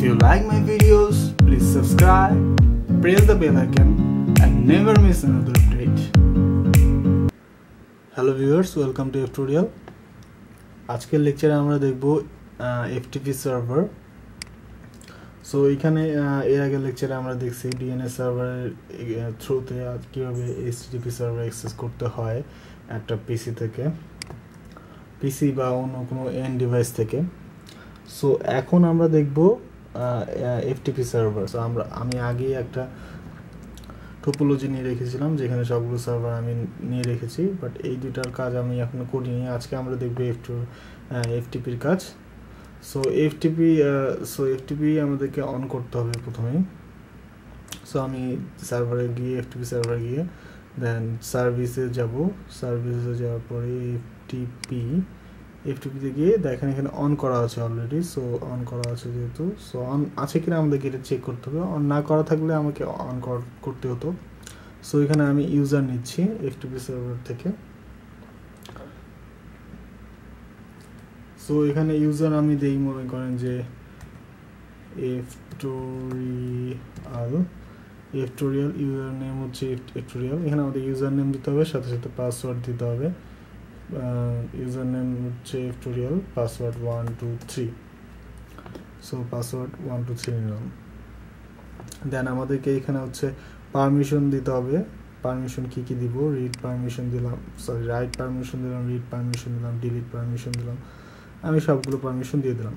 If you like my videos, please subscribe, press the bell icon and never miss another update. Hello viewers, welcome to F Tutorial. আজকে লেকচারে আমরা দেখব FTP server. So এখানে এর আগে লেকচারে আমরা দেখছি DNS সার্ভারের থ্রুতে কিভাবে HTTP সার্ভার অ্যাক্সেস করতে হয় একটা পিসি থেকে, পিসি বা অন্য কোনো এন্ড ডিভাইস থেকে। সো এখন আমরা দেখব FTP সার্ভার। সো আমি আগে একটা টোপোলজি নিয়ে রেখেছিলাম যেখানে সবগুলো সার্ভার আমি নিয়ে রেখেছি, বাট এই দুটার কাজ আমি এখনো করিনি। আজকে আমরা দেখব FTPর কাজ। সো FTP আমাদেরকে অন করতে হবে প্রথমে। সো আমি সার্ভারে গিয়ে FTP সার্ভারে গিয়ে দেন সার্ভিসে যাব। সার্ভিসে যাওয়ার পরে FTPতে গিয়ে দেখেন এখানে অন করা আছে অলরেডি। সো অন করা আছে যেহেতু, সো অন আছে কিনা আমাদেরকে এটা চেক করতে হবে। অন না করা থাকলে আমাকে অন করতে হতো। সো এখানে আমি ইউজার নিচ্ছি FTP সার্ভার থেকে। সো এখানে ইউজার আমি দেই, মনে করেন যে F Tutorial ইউজার নেম হচ্ছে F Tutorial। এখানে আমাদের ইউজার নেম দিতে হবে, সাথে সাথে পাসওয়ার্ড দিতে হবে। ইউজার নেম হচ্ছে F Tutorial, password 123। So password 123 নিলাম। দেন আমাদেরকে এখানে হচ্ছে পারমিশন দিতে হবে। পারমিশন কি কি দিব? রিড পারমিশন দিলাম, সরি রাইট পারমিশন দিলাম, রিড পারমিশন দিলাম, ডিলিট পারমিশন দিলাম, আমি সবগুলো পারমিশন দিয়ে দিলাম।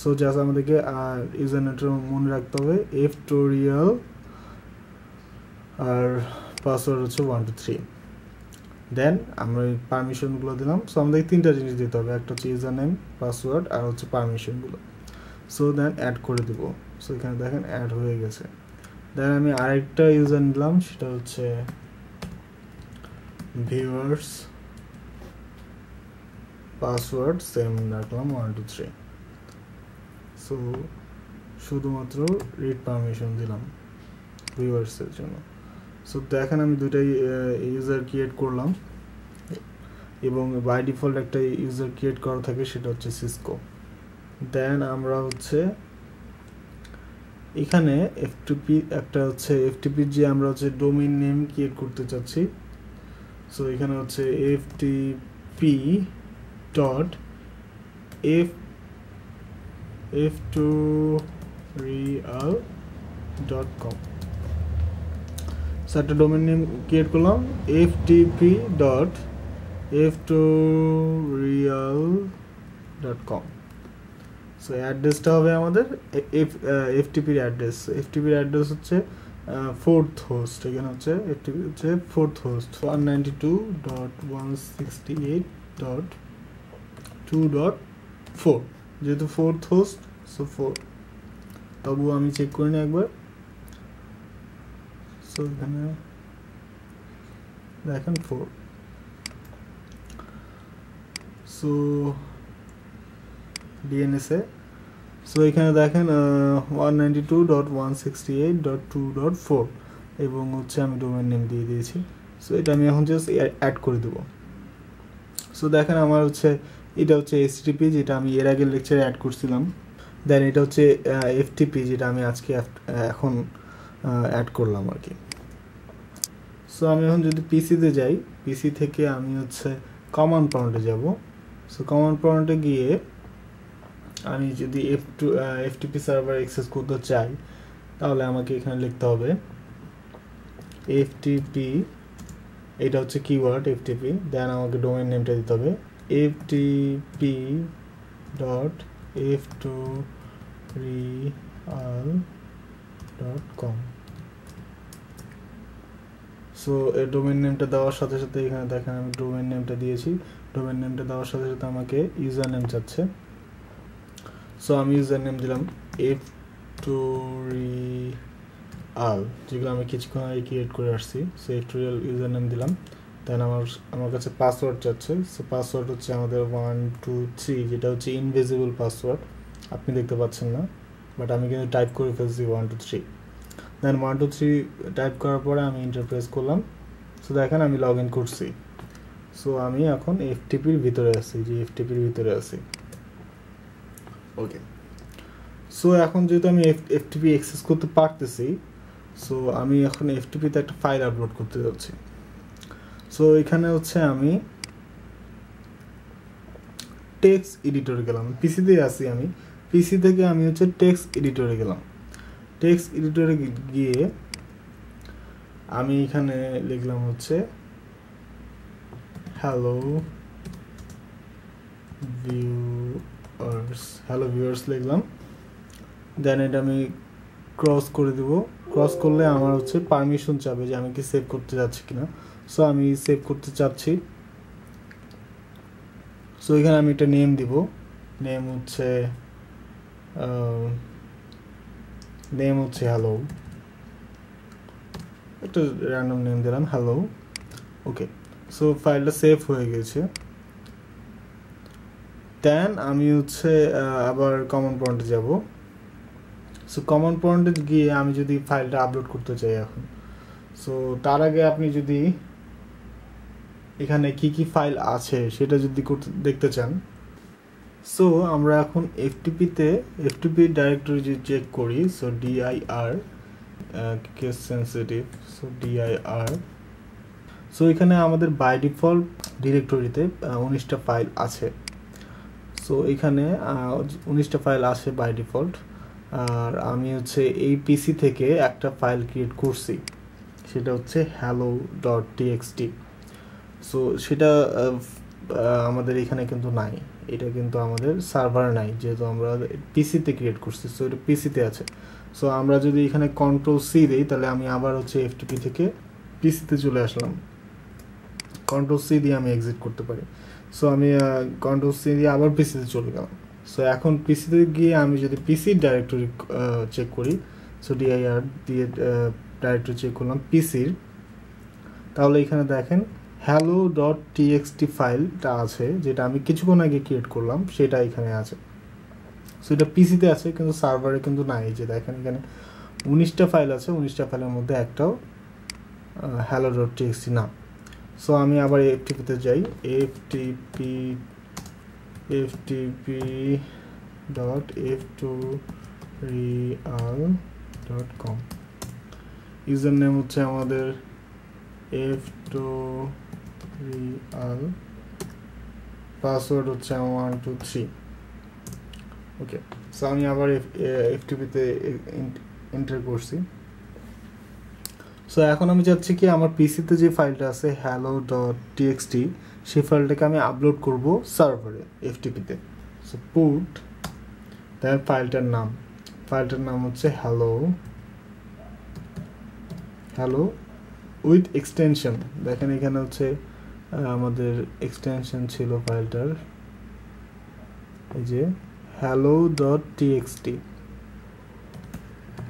সো জাস্ট আমাদেরকে আর ইউজার নেমটা মনে রাখতে হবে F Tutorial, আর পাসওয়ার্ড হচ্ছে 123। দেন আমরা পারমিশনগুলো দিলাম। সো আমাদেরকে তিনটা জিনিস দিতে হবে, একটা হচ্ছে ইউজার নেম, পাসওয়ার্ড আর হচ্ছে পারমিশনগুলো। সো দেন অ্যাড করে দিব। সো এখানে দেখেন অ্যাড হয়ে গেছে। দেন আমি আরেকটা ইউজার নিলাম, সেটা হচ্ছে ভিউয়ার্স, পাসওয়ার্ড সেম রাখলাম 123। সো শুধুমাত্র রিড পারমিশন দিলাম ভিউয়ার্সের জন্য। সো দেখেন আমি দুটাই ইউজার ক্রিয়েট করলাম, এবং বাই ডিফল্ট একটা ইউজার ক্রিয়েট করা থাকে সেটা হচ্ছে সিসকো। দেন আমরা হচ্ছে এখানে FTP একটা হচ্ছে FTPর যে আমরা হচ্ছে ডোমেইন নেম ক্রিয়েট করতে চাচ্ছি। সো এখানে হচ্ছে FTP.ftutorial.com। একটা ডোমেইন নেম ক্রিয়েট করলাম FTP.ftutorial.com। সো অ্যাড্রেসটা হবে আমাদের FTPর অ্যাড্রেস। FTPর অ্যাড্রেস হচ্ছে 4th হোস্ট। এখানে হচ্ছে FTP হচ্ছে 4th হোস্ট 192.168.2.4, যেহেতু 4th হোস্ট সো 4। তবুও আমি চেক করি না একবার। সো এখানে দেখেন 4। সো DNS এ সো এখানে দেখেন 192.168.2.4 এবং হচ্ছে আমি ডোমেইন নেম দিয়ে দিয়েছি। সো এটা আমি এখন জাস্ট অ্যাড করে দেব। সো দেখেন আমার হচ্ছে এটা হচ্ছে HTTP যেটা আমি এর আগের লেকচারে অ্যাড করছিলাম। দেন এটা হচ্ছে FTP যেটা আমি আজকে এখন অ্যাড করলাম আর কি। সো আমি এখন যদি পিসিতে যাই, পিসি থেকে আমি হচ্ছে কমান্ড প্রম্পটে যাব। সো কমান্ড প্রম্পটে গিয়ে আমি যদি FTP সার্ভার অ্যাক্সেস করতে চাই তাহলে আমাকে এখানে লিখতে হবে FTP, এটা হচ্ছে কিওয়ার্ড FTP। দেন আমাকে ডোমেইন নেমটা দিতে হবে FTP.ftutorial.com। সো এই ডোমেইন নেমটা দেওয়ার সাথে সাথে এখানে দেখেন আমি ডোমেইন নেমটা দিয়েছি। ডোমেইন নেমটা দেওয়ার সাথে সাথে আমাকে ইউজার নেম চাচ্ছে। সো আমি ইউজার নেম দিলাম FTutorial, যেগুলো আমি কিছুক্ষণ আগে ক্রিয়েট করে আসছি। সো FTutorial ইউজার নেম দিলাম। দেন আমার কাছে পাসওয়ার্ড চাচ্ছে। সো পাসওয়ার্ড হচ্ছে আমাদের 123, যেটা হচ্ছে ইনভিজিবল পাসওয়ার্ড, আপনি দেখতে পাচ্ছেন না, বাট আমি কিন্তু টাইপ করে ফেলছি 123। দেন 123 টাইপ করার পরে আমি ইন্টারপ্রেস করলাম। সো দেখেন আমি লগ ইন করছি। সো আমি এখন FTPর ভিতরে আছি, ওকে। সো এখন যেহেতু আমি এফটিপি অ্যাক্সেস করতে পারতেছি, সো আমি এখন এফটিপিতে একটা ফাইল আপলোড করতে যাচ্ছি। সো এখানে হচ্ছে আমি টেক্সট এডিটরে গেলাম, পিসিতে আসি, আমি পিসি থেকে আমি হচ্ছে টেক্সট এডিটরে গেলাম। টেক্সট এডিটরে গিয়ে আমি এখানে লিখলাম হচ্ছে হ্যালো ভিউয়ার্স লিখলাম। দেন এটা আমি ক্রস করে দেব, ক্রস করলে আমার হচ্ছে পারমিশন চাবে যে আমি কি সেভ করতে যাচ্ছি কিনা। সো আমি সেভ করতে চাচ্ছি, সো এখানে আমি একটা নেম দিব, নেম হচ্ছে হ্যালো, একটা র্যান্ডম নেম দিলাম হ্যালো। ওকে, সো ফাইলটা সেভ হয়ে গেছে। দেন আমি হচ্ছে আবার কমন পয়েন্টে যাব। সো কমন পয়েন্টে গিয়ে আমি যদি ফাইলটা আপলোড করতে চাই এখন, সো তার আগে আপনি যদি এখানে কি ফাইল আছে সেটা যদি দেখতে চান, সো আমরা এখন এফটিপিতে এফটিপি ডাইরেক্টরি যদি চেক করি, so dir case sensitive, so dir, so এখানে আমাদের বাই ডিফল্ট ডিরেক্টরিতে 19টা ফাইল আছে। সো এখানে 19টা ফাইল আছে বাই ডিফল্ট, আর আমি হচ্ছে এই পিসি থেকে একটা ফাইল ক্রিয়েট করছি, সেটা হচ্ছে hello.txt। সো সেটা আমাদের এখানে কিন্তু নাই, এটা কিন্তু আমাদের সার্ভার নাই, যেহেতু আমরা পিসিতে ক্রিয়েট করছি, সো এটা পিসিতে আছে। সো আমরা যদি এখানে Ctrl+C দিই, তাহলে আমি আবার হচ্ছে এফটিপি থেকে পিসিতে চলে আসলাম। Ctrl+C দিয়ে আমি এক্সিট করতে পারি। সো আমি Ctrl+C দিয়ে আবার পিসিতে চলে গেলাম। সো এখন পিসিতে গিয়ে আমি যদি পিসি ডাইরেক্টরি চেক করি, সো dir দিয়ে ডাইরেক্টরি চেক করলাম পিসির, তাহলে এখানে দেখেন hello.txt ফাইলটা আছে, যেটা আমি কিছুক্ষণ আগে ক্রিয়েট করলাম, সেটা এখানে আছে। সো এটা পিসিতে আছে কিন্তু সার্ভারে কিন্তু নাই। যে দেখেন এখানে 19টা ফাইল আছে, 19টা ফাইলের মধ্যে একটাও hello.txt না। সো আমি আবার এফটিপিতে যাই, ftp.f2real.com, ইউজার নেম হচ্ছে আমাদের f2real, পাসওয়ার্ড হচ্ছে 123। ওকে, সো আমি আবার এফটিপিতে এন্টার করছি। সো এখন আমি চাচ্ছি কি আমার পিসিতে যে ফাইলটা আছে hello.txt, সেই ফাইলটাকে আমি আপলোড করব সার্ভারে এফটিপিতে। সো পুট, তার ফাইলটার নাম হচ্ছে hello উইথ এক্সটেনশন। দেখেন এখানে হচ্ছে আমাদের এক্সটেনশন ছিল ফাইলটার, এই যে hello.txt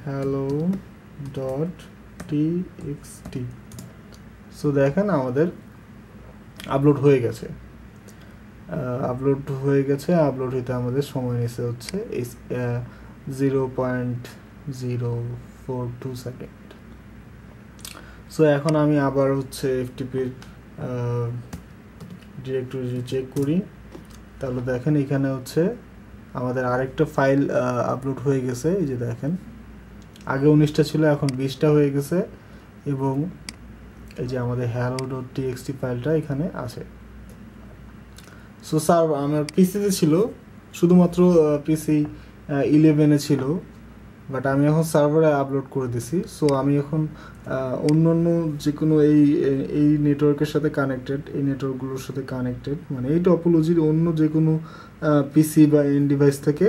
hello.txt। সো দেখেন আমাদের আপলোড হয়ে গেছে। আপলোড হতে আমাদের সময় নিচ্ছে হচ্ছে 0.042 সেকেন্ড। সো এখন আমি আবার হচ্ছে এফটিপির ডিরেক্টরি চেক করি, তাহলে দেখেন এখানে হচ্ছে আমাদের আরেকটা ফাইল আপলোড হয়ে গেছে। এই যে দেখেন আগে 19টা ছিল, এখন 20টা হয়ে গেছে, এবং এই যে আমাদের hello.txt ফাইলটা এখানে আছে। সো সার্ভার আমার পিসিতে ছিল, শুধুমাত্র পিসি 11-এ ছিল, বাট আমি এখন সার্ভারে আপলোড করে দিছি। সো আমি এখন অন্য যে কোনো এই নেটওয়ার্কের সাথে কানেক্টেড, এই নেটওয়ার্কগুলোর সাথে কানেক্টেড, মানে এই টপোলজির অন্য যে কোনো পিসি বা এন্ড ডিভাইস থেকে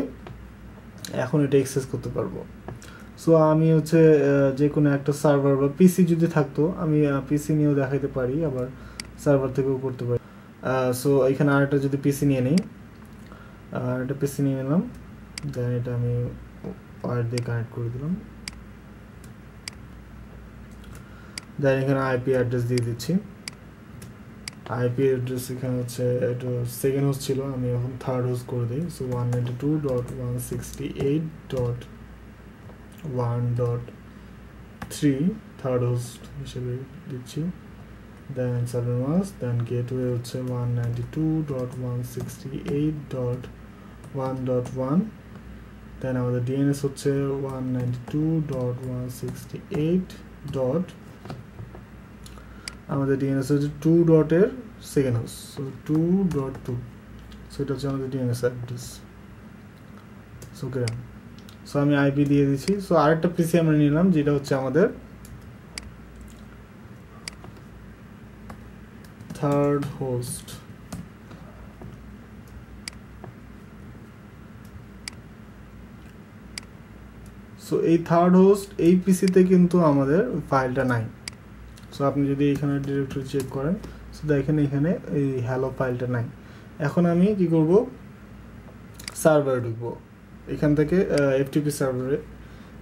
এখন এটা অ্যাক্সেস করতে পারবো। সো আমি হচ্ছে যে কোনো একটা সার্ভার বা পিসি যদি থাকতো, আমি পিসি নিয়েও দেখাতে পারি, আবার সার্ভার থেকেও করতে পারি। সো এখানে আরেকটা যদি পিসি নিয়ে নিই, আর একটা পিসি নিয়ে নিলাম, দেন এটা আমি ওয়্যার দিয়ে কানেক্ট করে দিলাম, দেন এখানে আইপি অ্যাড্রেস দিয়ে দিচ্ছি। আইপি অ্যাড্রেস এখানে হচ্ছে এটা সেকেন্ড হোস্ট ছিল, আমি এখন থার্ড হোস্ট করে দিই। সো 192.168.1.3 থার্ড হোস্ট হিসেবে দিচ্ছি। Then server mask, then gateway হচ্ছে 192.168.1.1 দেন আমাদের ডিএনএস হচ্ছে 192.168. আমাদের ডিএনএস হচ্ছে 2 ডটের সেকেন্ড হাউস, সো 2.2, সো এটা হচ্ছে আমাদের ডিএনএস অ্যাড্রেস। সো গ্রাম, সো আমি আইপি দিয়ে দিয়েছি। সো আরেকটা পিসি আমরা নিলাম যেটা হচ্ছে আমাদের থার্ড হোস্ট। সো এই থার্ড হোস্ট এই পিসিতে কিন্তু আমাদের ফাইলটা নাই। সো আপনি যদি এখানে ডিরেক্টরি চেক করেন, সো দেখেন এখানে এই হ্যালো ফাইলটা নাই। এখন আমি কি করব, সার্ভারে ঢুকবো, এখান থেকে এফটিপি সার্ভারে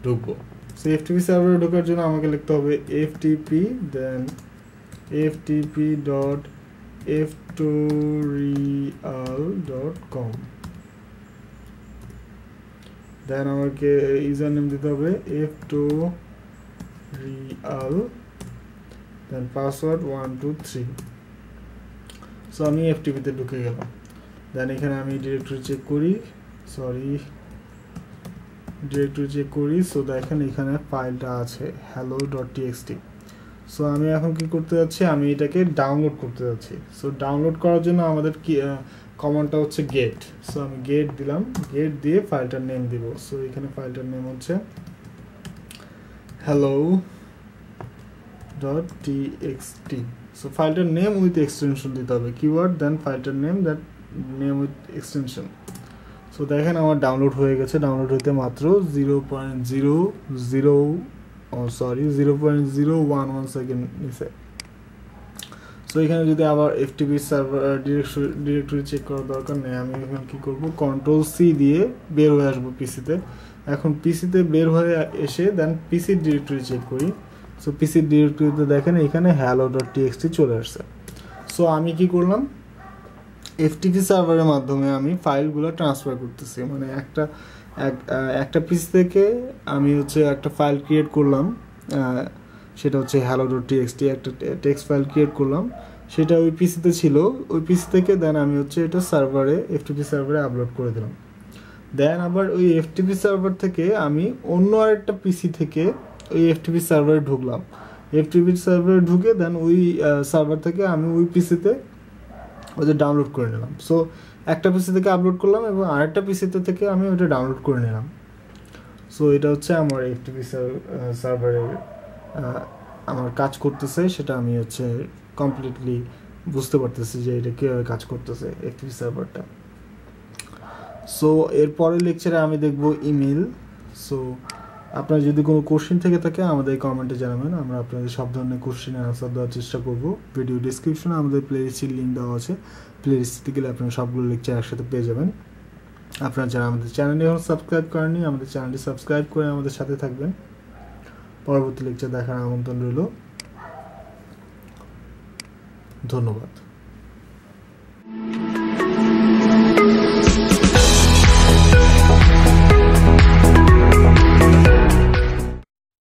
ঢুকবো। সো এফটিপি সার্ভারে ঢোকার জন্য আমাকে লিখতে হবে এফটিপি দেন ftp.ftorial.com, then আমাকে ইউজার নেম দিতে হবে ftorial, then পাসওয়ার্ড 123। সো আমি ftp তে ঢুকে গেলাম। দেন এখানে আমি ডিরেক্টরি চেক করি, সো দেখেন এখানে ফাইলটা আছে hello.txt। সো আমি এখন কি করতে যাচ্ছি, আমি এটাকে ডাউনলোড করতে যাচ্ছি। সো ডাউনলোড করার জন্য আমাদের কি কমান্ডটা হচ্ছে গেট। সো আমি গেট দিলাম, গেট দিয়ে ফাইলটার নেম দিব। সো এখানে ফাইলটার নেম হচ্ছে hello.txt। সো ফাইলটার নেম উইথ এক্সটেনশন দিতে হবে, কিওয়ার্ড দেন ফাইলটার name, that name with extension. So দেখেন আমার ডাউনলোড হয়ে গেছে, ডাউনলোড হতে মাত্র 0.01 সেকেন্ড নিছে। সো এখানে যদি আবার এফটিপি সার্ভার ডিরেক্টরি চেক করার দরকার নেই, আমি এখন কি করব, কন্ট্রোল সি দিয়ে বের হয়ে আসবো পিসিতে। এখন পিসিতে বের হয়ে এসে দেন পিসির ডিরেক্টরি চেক করি। সো পিসির ডিরেক্টরিতে দেখেন এখানে hello.txt চলে আসছে। সো আমি কি করলাম, এফটিপি সার্ভারের মাধ্যমে আমি ফাইলগুলো ট্রান্সফার করতেছি। মানে একটা পিসি থেকে আমি হচ্ছে একটা ফাইল ক্রিয়েট করলাম, সেটা হচ্ছে hello.txt একটা টেক্সট ফাইল ক্রিয়েট করলাম, সেটা ওই পিসিতে ছিল, ওই পিসি থেকে দেন আমি হচ্ছে এটা সার্ভারে এফটিপি সার্ভারে আপলোড করে দিলাম। দেন আবার ওই এফটিপি সার্ভার থেকে আমি অন্য আরেকটা পিসি থেকে ওই এফটিপি সার্ভারে ঢুকলাম, এফটিপি সার্ভারে ঢুকে দেন ওই সার্ভার থেকে আমি ওই পিসিতে ওটা ডাউনলোড করে নিলাম। সো একটা পিসি থেকে আপলোড করলাম এবং আরেকটা পিসিতে থেকে আমি ওটা ডাউনলোড করে নিলাম। সো এটা হচ্ছে আমার এফটিপি সার্ভারের আমার কাজ করতেছে, সেটা আমি হচ্ছে কমপ্লিটলি বুঝতে পারতেছি যে এটা কীভাবে কাজ করতেছে এফটিপি সার্ভারটা। সো এরপরের লেকচারে আমি দেখব ইমেল। সো আপনার যদি কোনো কোশ্চেন থেকে থাকে আমাদের কমেন্টে জানাবেন, আমরা আপনাদের সব ধরনের কোশ্চেনের আনসার দেওয়ার চেষ্টা করব। ভিডিও ডিসক্রিপশনে আমাদের প্লেলিস্টের লিঙ্ক দেওয়া আছে, প্লেলিস্টে গেলে আপনারা সবগুলো লেকচার একসাথে পেয়ে যাবেন। আপনারা যারা আমাদের চ্যানেলে এখন সাবস্ক্রাইব করেননি, আমাদের চ্যানেলটি সাবস্ক্রাইব করে আমাদের সাথে থাকবেন। পরবর্তী লেকচার দেখার আমন্ত্রণ রইল, ধন্যবাদ।